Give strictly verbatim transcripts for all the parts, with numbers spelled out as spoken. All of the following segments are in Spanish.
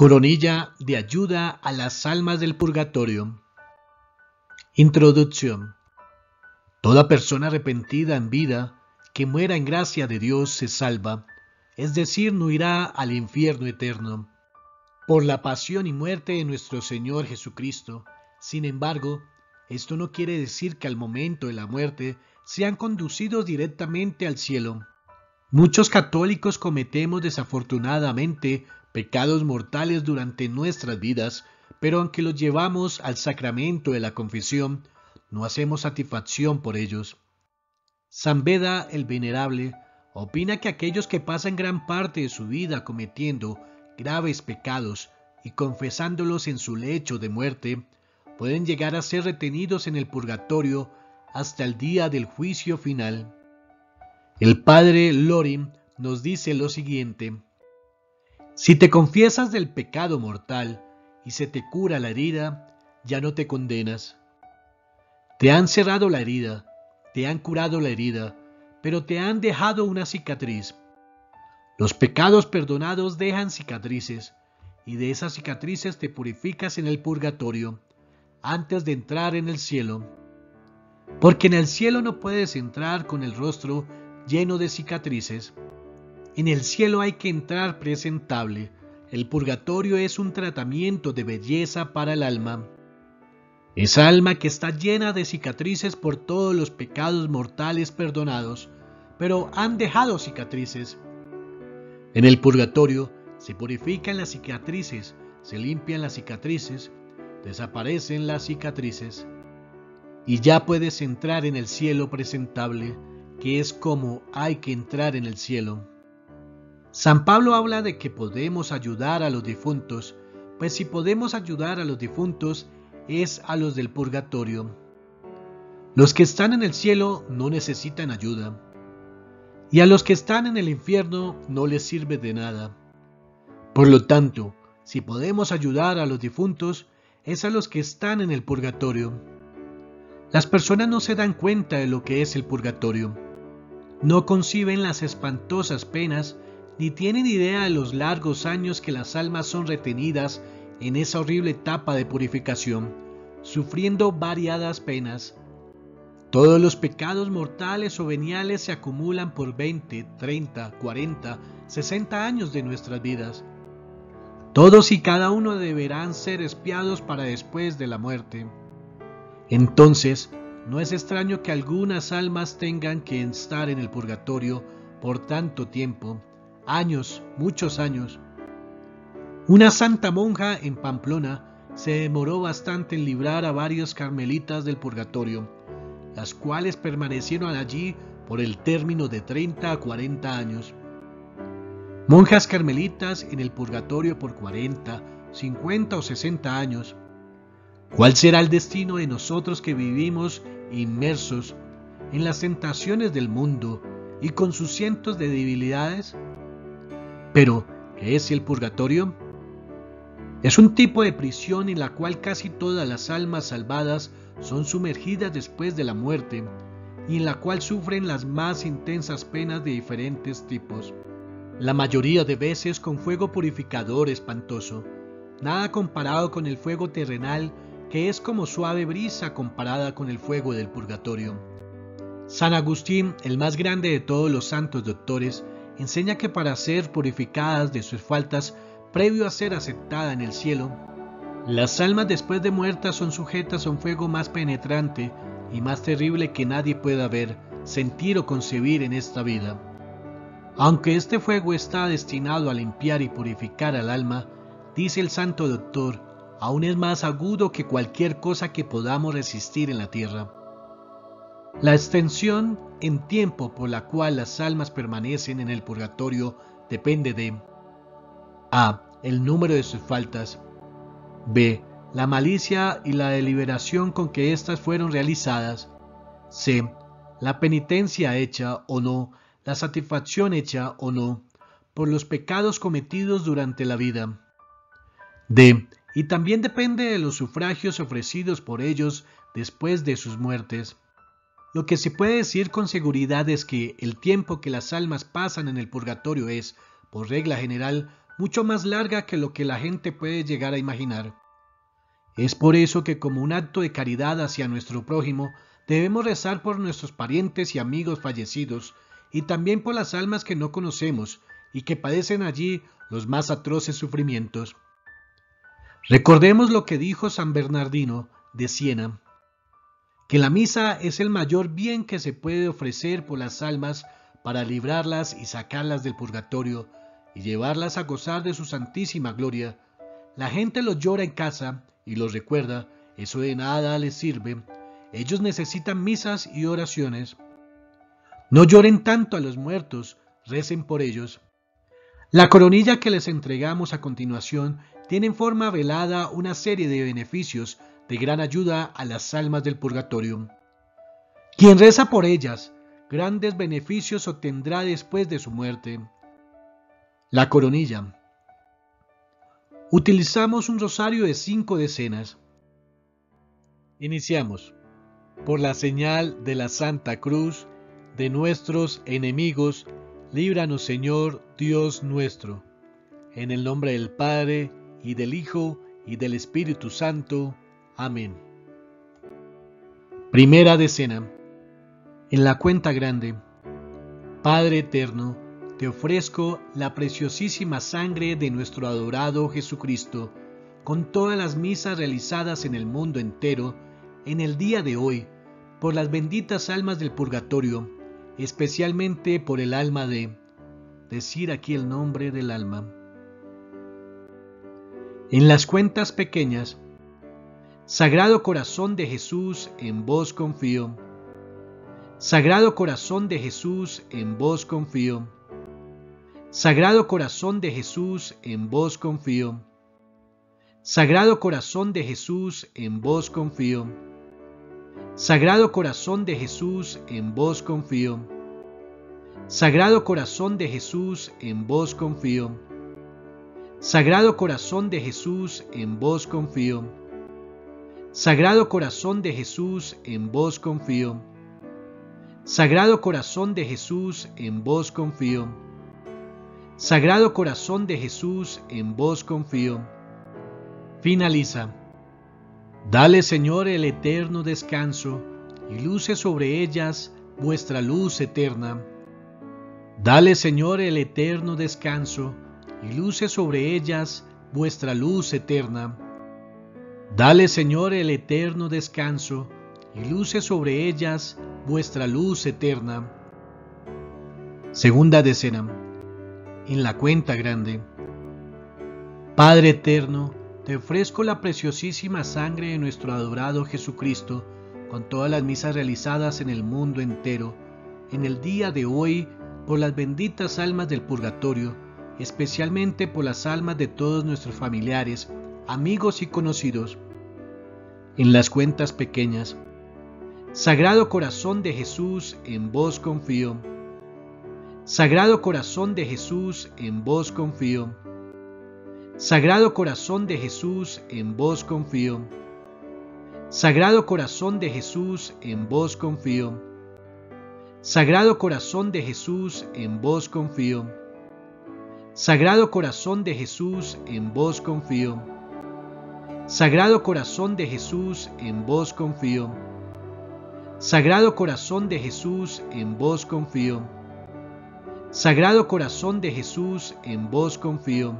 Coronilla de Ayuda a las Almas del Purgatorio. Introducción. Toda persona arrepentida en vida, que muera en gracia de Dios, se salva, es decir, no irá al infierno eterno. Por la pasión y muerte de nuestro Señor Jesucristo, sin embargo, esto no quiere decir que al momento de la muerte sean conducidos directamente al cielo. Muchos católicos cometemos desafortunadamente pecados mortales durante nuestras vidas, pero aunque los llevamos al sacramento de la confesión, no hacemos satisfacción por ellos. San Beda, el Venerable, opina que aquellos que pasan gran parte de su vida cometiendo graves pecados y confesándolos en su lecho de muerte, pueden llegar a ser retenidos en el purgatorio hasta el día del juicio final. El Padre Lorín nos dice lo siguiente: si te confiesas del pecado mortal y se te cura la herida, ya no te condenas. Te han cerrado la herida, te han curado la herida, pero te han dejado una cicatriz. Los pecados perdonados dejan cicatrices, y de esas cicatrices te purificas en el purgatorio, antes de entrar en el cielo. Porque en el cielo no puedes entrar con el rostro lleno de cicatrices. En el cielo hay que entrar presentable. El purgatorio es un tratamiento de belleza para el alma. Esa alma que está llena de cicatrices por todos los pecados mortales perdonados, pero han dejado cicatrices. En el purgatorio se purifican las cicatrices, se limpian las cicatrices, desaparecen las cicatrices. Y ya puedes entrar en el cielo presentable, que es como hay que entrar en el cielo. San Pablo habla de que podemos ayudar a los difuntos, pues si podemos ayudar a los difuntos, es a los del purgatorio. Los que están en el cielo no necesitan ayuda, y a los que están en el infierno no les sirve de nada. Por lo tanto, si podemos ayudar a los difuntos, es a los que están en el purgatorio. Las personas no se dan cuenta de lo que es el purgatorio, no conciben las espantosas penas, ni tienen idea de los largos años que las almas son retenidas en esa horrible etapa de purificación, sufriendo variadas penas. Todos los pecados mortales o veniales se acumulan por veinte, treinta, cuarenta, sesenta años de nuestras vidas. Todos y cada uno deberán ser expiados para después de la muerte. Entonces, no es extraño que algunas almas tengan que estar en el purgatorio por tanto tiempo, años, muchos años. Una santa monja en Pamplona se demoró bastante en librar a varios carmelitas del purgatorio, las cuales permanecieron allí por el término de treinta a cuarenta años. Monjas carmelitas en el purgatorio por cuarenta, cincuenta o sesenta años. ¿Cuál será el destino de nosotros que vivimos inmersos en las tentaciones del mundo y con sus cientos de debilidades? Pero, ¿qué es el purgatorio? Es un tipo de prisión en la cual casi todas las almas salvadas son sumergidas después de la muerte y en la cual sufren las más intensas penas de diferentes tipos, la mayoría de veces con fuego purificador espantoso, nada comparado con el fuego terrenal, que es como suave brisa comparada con el fuego del purgatorio. San Agustín, el más grande de todos los santos doctores, enseña que para ser purificadas de sus faltas previo a ser aceptada en el cielo, las almas después de muertas son sujetas a un fuego más penetrante y más terrible que nadie pueda ver, sentir o concebir en esta vida. Aunque este fuego está destinado a limpiar y purificar al alma, dice el santo doctor, aún es más agudo que cualquier cosa que podamos resistir en la tierra. La extensión en tiempo por la cual las almas permanecen en el purgatorio depende de a. El número de sus faltas, b. La malicia y la deliberación con que éstas fueron realizadas, c. La penitencia hecha o no, la satisfacción hecha o no, por los pecados cometidos durante la vida, d. Y también depende de los sufragios ofrecidos por ellos después de sus muertes. Lo que se puede decir con seguridad es que el tiempo que las almas pasan en el purgatorio es, por regla general, mucho más larga que lo que la gente puede llegar a imaginar. Es por eso que, como un acto de caridad hacia nuestro prójimo, debemos rezar por nuestros parientes y amigos fallecidos, y también por las almas que no conocemos y que padecen allí los más atroces sufrimientos. Recordemos lo que dijo San Bernardino de Siena, que la misa es el mayor bien que se puede ofrecer por las almas para librarlas y sacarlas del purgatorio y llevarlas a gozar de su santísima gloria. La gente los llora en casa y los recuerda, eso de nada les sirve, ellos necesitan misas y oraciones. No lloren tanto a los muertos, recen por ellos. La coronilla que les entregamos a continuación tiene en forma velada una serie de beneficios de gran ayuda a las almas del purgatorio. Quien reza por ellas, grandes beneficios obtendrá después de su muerte. La coronilla. Utilizamos un rosario de cinco decenas. Iniciamos. Por la señal de la Santa Cruz, de nuestros enemigos, líbranos, Señor, Dios nuestro. En el nombre del Padre, y del Hijo, y del Espíritu Santo. Amén. Primera decena. En la cuenta grande. Padre eterno, te ofrezco la preciosísima sangre de nuestro adorado Jesucristo, con todas las misas realizadas en el mundo entero, en el día de hoy, por las benditas almas del purgatorio, especialmente por el alma de, decir aquí el nombre del alma. En las cuentas pequeñas. Sagrado Corazón de Jesús, en vos confío. Sagrado Corazón de Jesús, en vos confío. Sagrado Corazón de Jesús, en vos confío. Sagrado Corazón de Jesús, en vos confío. Sagrado Corazón de Jesús, en vos confío. Sagrado Corazón de Jesús, en vos confío. Sagrado Corazón de Jesús, en vos confío. Sagrado Corazón de Jesús, en vos confío. Sagrado Corazón de Jesús, en vos confío. Sagrado Corazón de Jesús, en vos confío. Finaliza. Dale, Señor, el eterno descanso, y luce sobre ellas vuestra luz eterna. Dale, Señor, el eterno descanso, y luce sobre ellas vuestra luz eterna. Dale, Señor, el eterno descanso, y luce sobre ellas vuestra luz eterna. Segunda decena. En la cuenta grande. Padre eterno, te ofrezco la preciosísima sangre de nuestro adorado Jesucristo, con todas las misas realizadas en el mundo entero, en el día de hoy, por las benditas almas del purgatorio, especialmente por las almas de todos nuestros familiares, amigos y conocidos. En las cuentas pequeñas. Sagrado Corazón de Jesús, en vos confío. Sagrado Corazón de Jesús, en vos confío. Sagrado Corazón de Jesús, en vos confío. Sagrado Corazón de Jesús, en vos confío. Sagrado Corazón de Jesús, en vos confío. Sagrado Corazón de Jesús, en vos confío. Sagrado Corazón de Jesús, en vos confío. Sagrado Corazón de Jesús, en vos confío. Sagrado Corazón de Jesús, en vos confío.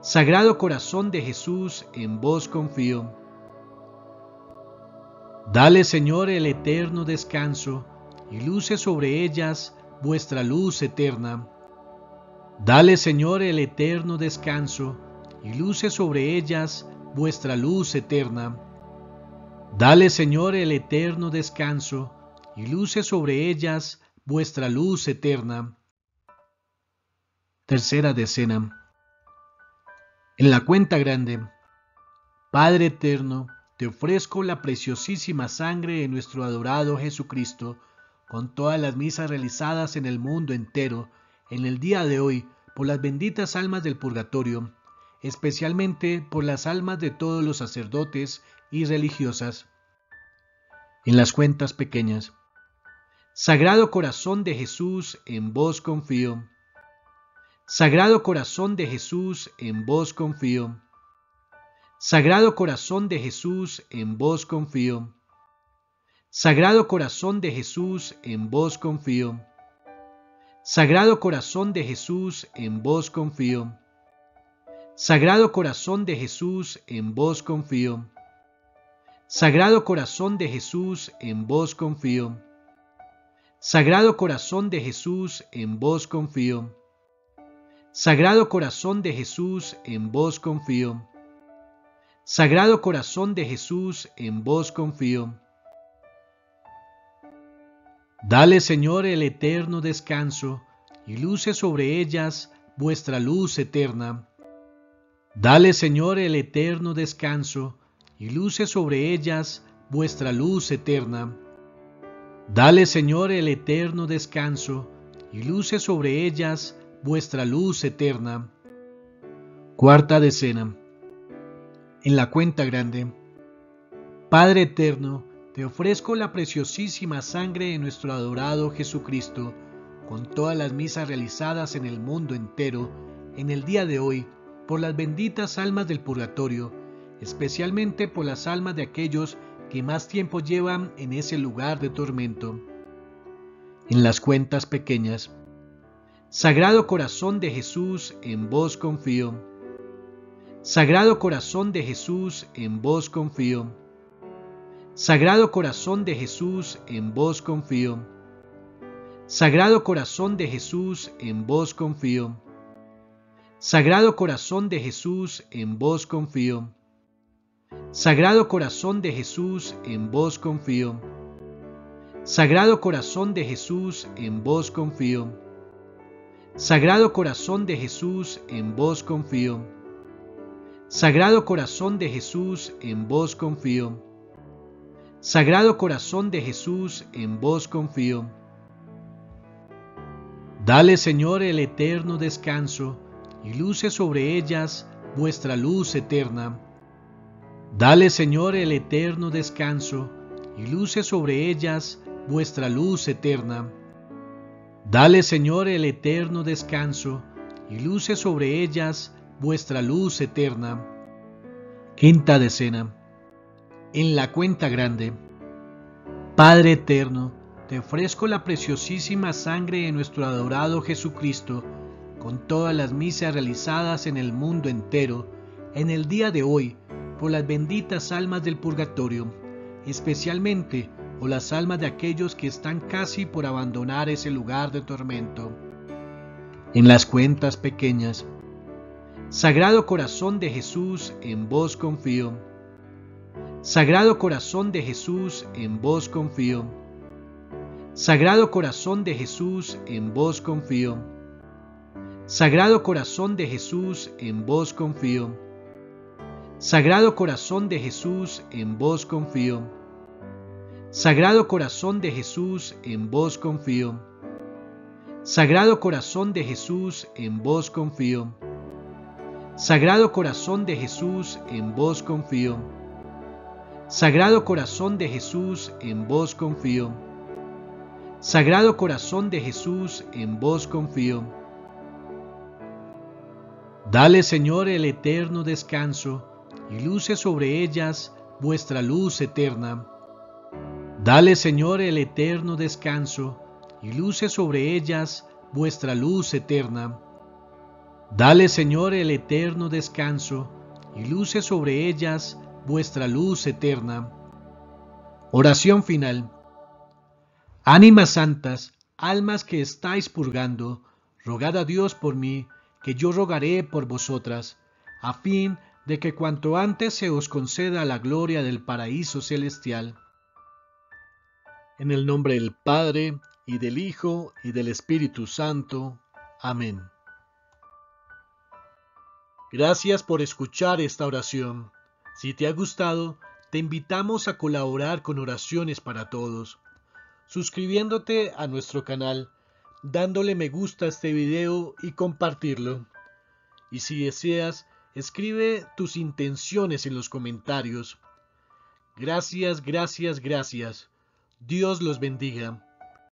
Sagrado Corazón de Jesús, en vos confío. Dale, Señor, el eterno descanso, y luce sobre ellas vuestra luz eterna. Dale, Señor, el eterno descanso, y luce sobre ellas vuestra luz eterna. Dale, Señor, el eterno descanso, y luce sobre ellas vuestra luz eterna. Tercera decena. En la cuenta grande. Padre eterno, te ofrezco la preciosísima sangre de nuestro adorado Jesucristo, con todas las misas realizadas en el mundo entero, en el día de hoy, por las benditas almas del purgatorio, especialmente por las almas de todos los sacerdotes y religiosas. En las cuentas pequeñas. Sagrado Corazón de Jesús, en vos confío. Sagrado Corazón de Jesús, en vos confío. Sagrado Corazón de Jesús, en vos confío. Sagrado Corazón de Jesús, en vos confío. Sagrado Corazón de Jesús, en vos confío. Sagrado Corazón de Jesús, en vos confío. Sagrado Corazón de Jesús, en vos confío. Sagrado Corazón de Jesús, en vos confío. Sagrado Corazón de Jesús, en vos confío. Sagrado Corazón de Jesús, en vos confío. Dale, Señor, el eterno descanso, y luce sobre ellas vuestra luz eterna. Dale, Señor, el eterno descanso, y luce sobre ellas vuestra luz eterna. Dale, Señor, el eterno descanso, y luce sobre ellas vuestra luz eterna. Cuarta decena. En la cuenta grande. Padre eterno, te ofrezco la preciosísima sangre de nuestro adorado Jesucristo, con todas las misas realizadas en el mundo entero, en el día de hoy, por las benditas almas del purgatorio, especialmente por las almas de aquellos que más tiempo llevan en ese lugar de tormento. En las cuentas pequeñas. Sagrado Corazón de Jesús, en vos confío. Sagrado Corazón de Jesús, en vos confío. Sagrado Corazón de Jesús, en vos confío. Sagrado Corazón de Jesús, en vos confío. Sagrado Corazón de Jesús, en vos confío. Sagrado Corazón de Jesús, en vos confío. Sagrado Corazón de Jesús, en vos confío. Sagrado Corazón de Jesús, en vos confío. Sagrado Corazón de Jesús, en vos confío. Sagrado Corazón de Jesús, en vos confío. Dale, Señor, el eterno descanso, y luce sobre ellas vuestra luz eterna. Dale, Señor, el eterno descanso, y luce sobre ellas vuestra luz eterna. Dale, Señor, el eterno descanso, y luce sobre ellas vuestra luz eterna. Quinta decena. En la cuenta grande. Padre eterno, te ofrezco la preciosísima sangre de nuestro adorado Jesucristo, con todas las misas realizadas en el mundo entero, en el día de hoy, por las benditas almas del purgatorio, especialmente o las almas de aquellos que están casi por abandonar ese lugar de tormento. En las cuentas pequeñas. Sagrado Corazón de Jesús, en vos confío. Sagrado Corazón de Jesús, en vos confío. Sagrado Corazón de Jesús, en vos confío. Sagrado Corazón de Jesús, en vos confío. Sagrado Corazón de Jesús, en vos confío. Sagrado Corazón de Jesús, en vos confío. Sagrado Corazón de Jesús, en vos confío. Sagrado Corazón de Jesús, en vos confío. Sagrado Corazón de Jesús, en vos confío. Sagrado Corazón de Jesús, en vos confío. Dale, Señor, el eterno descanso, y luce sobre ellas vuestra luz eterna. Dale, Señor, el eterno descanso, y luce sobre ellas vuestra luz eterna. Dale, Señor, el eterno descanso, y luce sobre ellas vuestra luz eterna. Oración final. Ánimas santas, almas que estáis purgando, rogad a Dios por mí, que yo rogaré por vosotras, a fin de que cuanto antes se os conceda la gloria del paraíso celestial. En el nombre del Padre, y del Hijo, y del Espíritu Santo. Amén. Gracias por escuchar esta oración. Si te ha gustado, te invitamos a colaborar con Oraciones para Todos, suscribiéndote a nuestro canal, dándole me gusta a este video y compartirlo. Y si deseas, escribe tus intenciones en los comentarios. Gracias, gracias, gracias. Dios los bendiga.